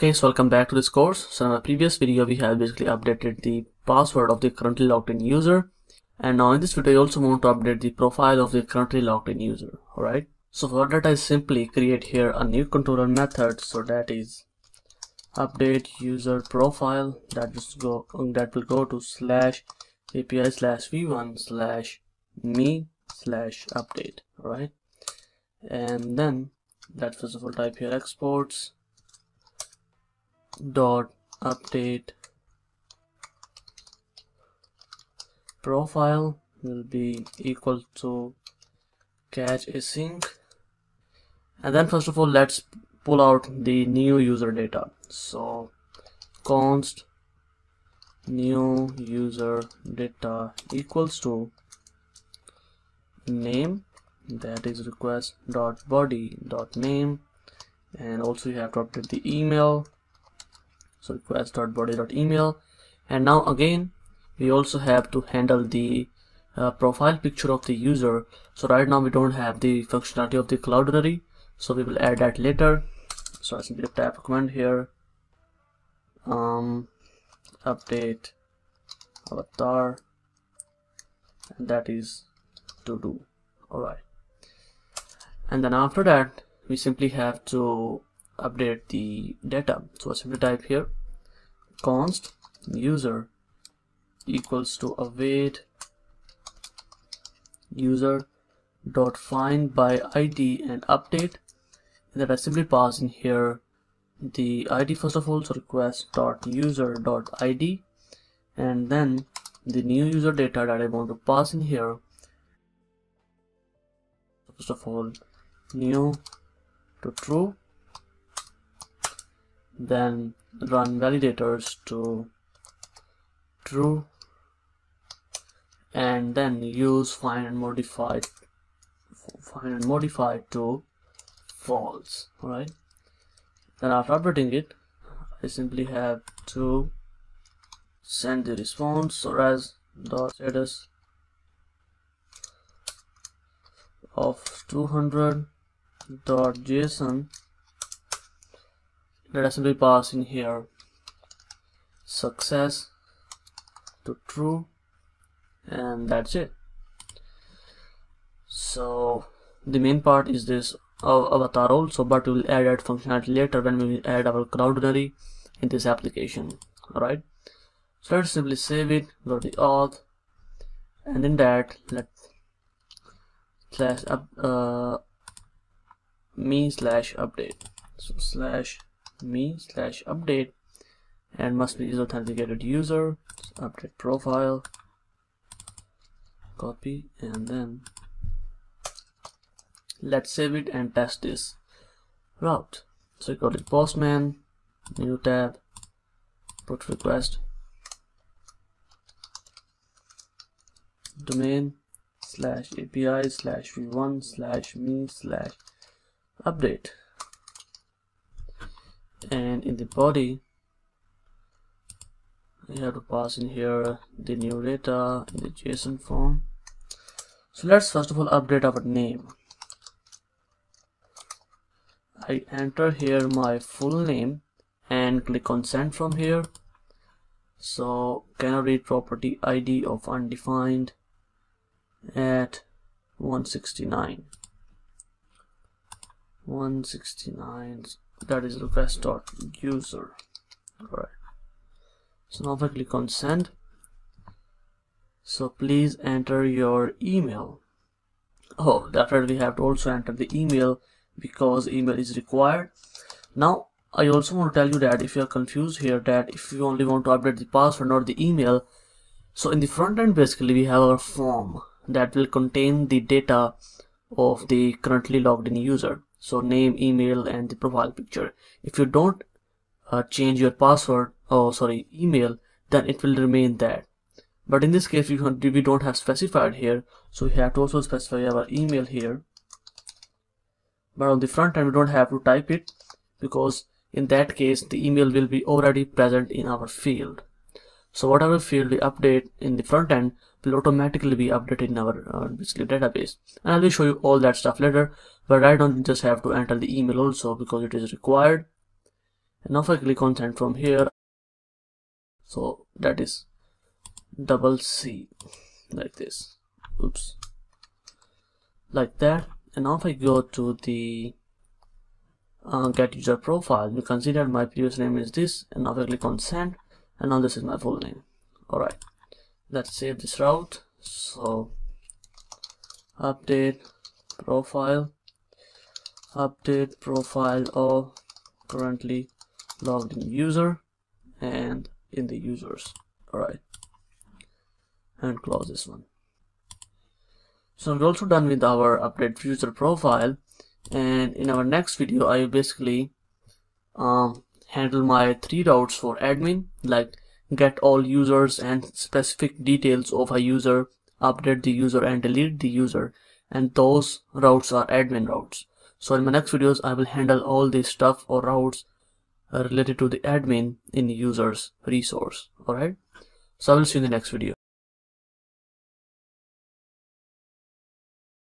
Okay, so welcome back to this course. So in the previous video we have basically updated the password of the currently logged in user, and now in this video I also want to update the profile of the currently logged in user. Alright, so for that I simply create here a new controller method, so that is update user profile, that will go to /api/v1/me/update. Alright, and then that first of all type here exports.update profile will be equal to catch async, and then first of all let's pull out the new user data. So const new user data equals to name, that is request.body.name, and also you have to update the email, so request.body.email. and now again we also have to handle the profile picture of the user. So right now we don't have the functionality of the Cloudinary, so we will add that later. So I simply type a command here, update avatar, and that is to do. Alright, and then after that we simply have to update the data. So I simply type here const user equals to await user dot find by id and update, and then I simply pass in here the id first of all, so request dot user dot id, and then the new user data that I want to pass in here. First of all new to true, then run validators to true, and then use find and modify to false. Alright, then after updating it I simply have to send the response, or as dot status of 200.json, let us simply pass in here success to true, and that's it. So the main part is this avatar also, but we will add that functionality later when we add our Cloudinary in this application. Alright, so let's simply save it, go to the auth, and in that let's /me/update, so /me/update, and must be is authenticated user, so update profile, copy, and then let's save it and test this route. So go to Postman, new tab, put request domain /api/v1/me/update, and in the body we have to pass in here the new data in the JSON form. So let's first of all update our name. I enter here my full name and click on send from here. So cannot read property ID of undefined at 169, that is request.user. Alright, so now if I click on send, so please enter your email. Oh, that's right, we have to also enter the email because email is required. Now I also want to tell you that if you are confused here, that if you only want to update the password not the email, so in the front end basically we have our form that will contain the data of the currently logged in user, so name, email, and the profile picture. If you don't change your email, then it will remain there. But in this case we don't have specified here, so we have to also specify our email here, but on the front end we don't have to type it, because in that case the email will be already present in our field. So whatever field we update in the front end will automatically be updated in our basically database, and I will show you all that stuff later. But right now you just have to enter the email also because it is required, and also click on send from here. So that is double C like this, oops, like that. And now if I go to the get user profile, you can see that my previous name is this, and now I click on send, and now this is my full name. Alright, let's save this route. So update profile of currently logged in user, and in the users. Alright, and close this one. So we're also done with our update user profile, and in our next video I will basically handle my three routes for admin, like get all users and specific details of a user, update the user, and delete the user, and those routes are admin routes. So in my next videos I will handle all this stuff or routes related to the admin in the users resource. Alright, so I will see you in the next video.